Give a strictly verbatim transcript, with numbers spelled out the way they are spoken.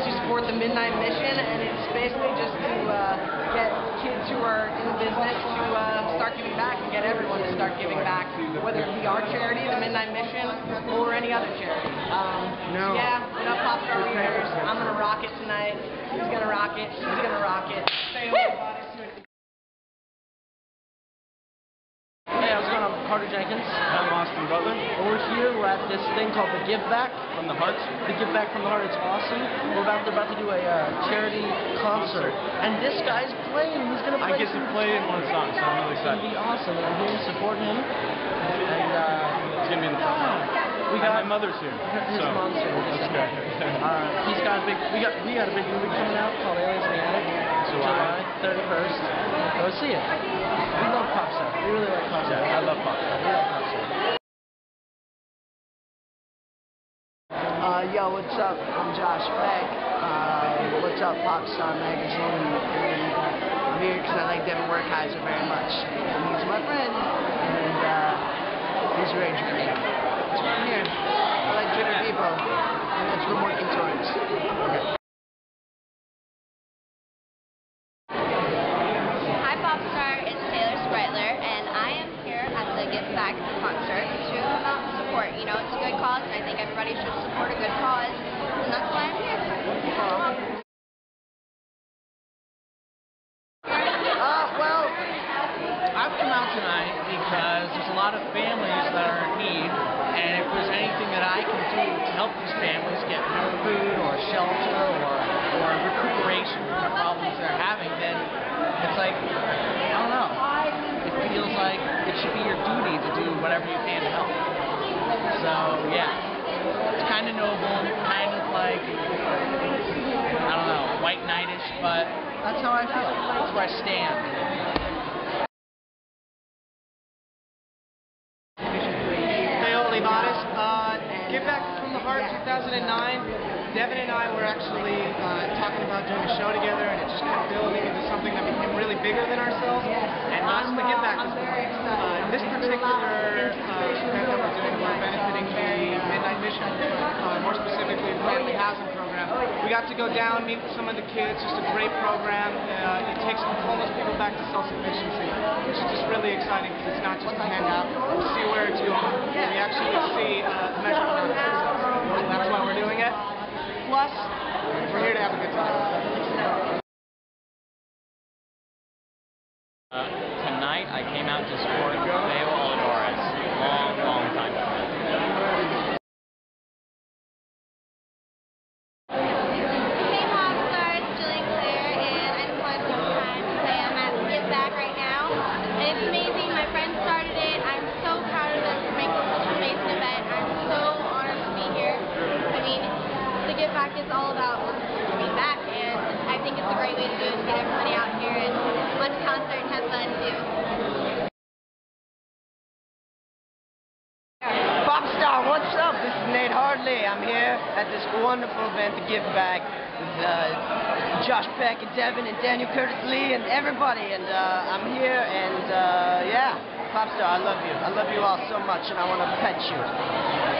to support the Midnight Mission, and it's basically just to uh, get kids who are in the business to uh, start giving back and get everyone to start giving back, whether it be our charity, the Midnight Mission, or any other charity. Um, no. So yeah, enough Popstar readers. I'm going to rock it tonight. He's going to rock it. She's going to rock it. Hey, how's it going? I'm Carter Jenkins. I'm Austin Butler. And we're here. We're at this thing called The Give Back from the Heart. The Give Back from the Heart. It's awesome. We're about to, about to do a uh, charity concert. And this guy's playing. He's going to play. I get to play in one song, so I'm really excited. It's going to be awesome. I'm here to support him. And uh, it's going to be in the fun. We got, my mother's here. His so. mom's here. That's good. uh, he's got a big. We got we got a big movie coming out called Aliens in the Attic. July thirty-first. Go see it. We love Popstar. We really like Popstar. Yeah, I love Popstar. We love Popstar. Uh, yo, what's up? I'm Josh Peck. Uh, what's up, Popstar Magazine? And I'm here because I like Devon Werkheiser very much, and he's my friend, and uh, he's a great guy. I'm here. I like different people, and that's what I'm working towards. Hi, Popstar. It's Taylor Spritler, and I am here at the Give Back concert to come out and support. You know, it's a good cause, and I think everybody should support a good cause, and that's why I'm here. Uh, well, I've come out tonight because there's a lot of families that are in need. And if there's anything that I can do to help these families get more food or shelter or, or recuperation from the problems they're having, then it's like, I don't know. It feels like it should be your duty to do whatever you can to help. So, yeah. It's kind of noble, kind of like, I don't know, white knightish, but that's how I feel. That's where I stand. two thousand nine, Devon and I were actually uh, talking about doing a show together, and it just kept building into something that became really bigger than ourselves. And I'm, the Give Back is uh, this particular uh, event that we're doing, we're benefiting the Midnight Mission, uh, more specifically the Family Housing Program. We got to go down, meet some of the kids. Just a great program. Uh, it takes homeless people back to self-sufficiency, which is just really exciting because it's not just a handout. We see where it's going. We actually see uh, measurable results. That's why we're doing it. Plus, we're here to have a good time. Uh, tonight, I came out to support Mayo Aladoras. Long, long time ago. Hey, Popstar. It's Jillian Claire, and I just wanted to take time to say I'm at Give Back right now. And it's amazing. My friends started it. I'm so proud of them for making such an amazing event. I'm so Give Back is all about giving back, and I think it's a great way to do it, to get everybody out here and watch a concert and have fun too. Popstar, what's up? This is Nate Hartley. I'm here at this wonderful event, The Give Back, with uh, Josh Peck and Devon and Daniel Curtis Lee and everybody, and uh, I'm here, and uh, yeah, Popstar, I love you. I love you all so much, and I want to pet you.